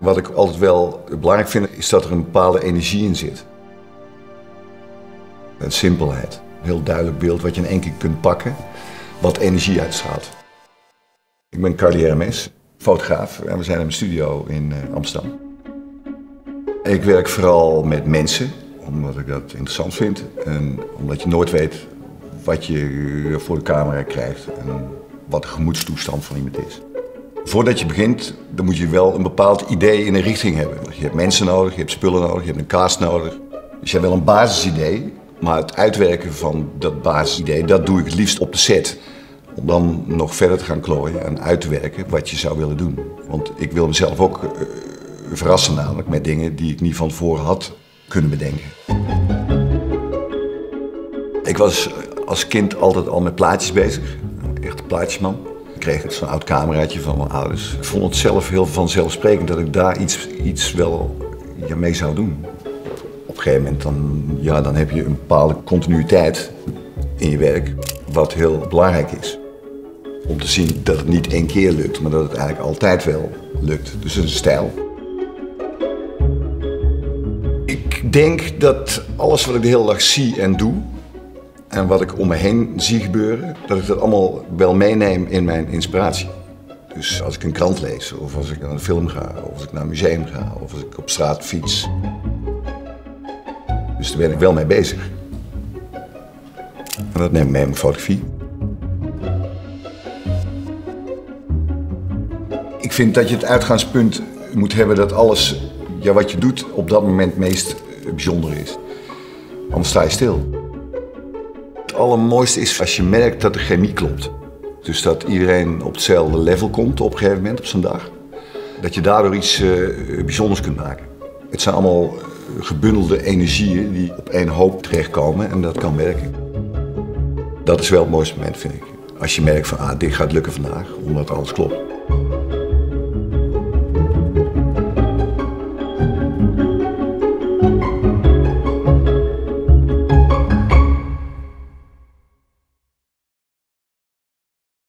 Wat ik altijd wel belangrijk vind, is dat er een bepaalde energie in zit. Een simpelheid. Een heel duidelijk beeld wat je in één keer kunt pakken, wat energie uitstraalt. Ik ben Carli Hermès, fotograaf, en we zijn in mijn studio in Amsterdam. Ik werk vooral met mensen, omdat ik dat interessant vind. En omdat je nooit weet wat je voor de camera krijgt en wat de gemoedstoestand van iemand is. Voordat je begint, dan moet je wel een bepaald idee in een richting hebben. Je hebt mensen nodig, je hebt spullen nodig, je hebt een cast nodig. Dus je hebt wel een basisidee, maar het uitwerken van dat basisidee, dat doe ik het liefst op de set. Om dan nog verder te gaan klooien en uit te werken wat je zou willen doen. Want ik wil mezelf ook verrassen, namelijk met dingen die ik niet van tevoren had kunnen bedenken. Ik was als kind altijd al met plaatjes bezig, echt een plaatjesman. Ik kreeg zo'n oud cameraatje van mijn ouders. Ik vond het zelf heel vanzelfsprekend dat ik daar iets wel mee zou doen. Op een gegeven moment dan heb je een bepaalde continuïteit in je werk, wat heel belangrijk is. Om te zien dat het niet één keer lukt, maar dat het eigenlijk altijd wel lukt. Dus het is een stijl. Ik denk dat alles wat ik de hele dag zie en doe, en wat ik om me heen zie gebeuren, dat ik dat allemaal wel meeneem in mijn inspiratie. Dus als ik een krant lees, of als ik naar een film ga, of als ik naar een museum ga, of als ik op straat fiets. Dus daar ben ik wel mee bezig. En dat neem ik mee in mijn fotografie. Ik vind dat je het uitgangspunt moet hebben dat alles wat je doet op dat moment het meest bijzonder is. Anders sta je stil. Het allermooiste is als je merkt dat de chemie klopt. Dus dat iedereen op hetzelfde level komt op een gegeven moment, op zijn dag. Dat je daardoor iets bijzonders kunt maken. Het zijn allemaal gebundelde energieën die op één hoop terechtkomen en dat kan werken. Dat is wel het mooiste moment, vind ik. Als je merkt van, dit gaat lukken vandaag, omdat alles klopt.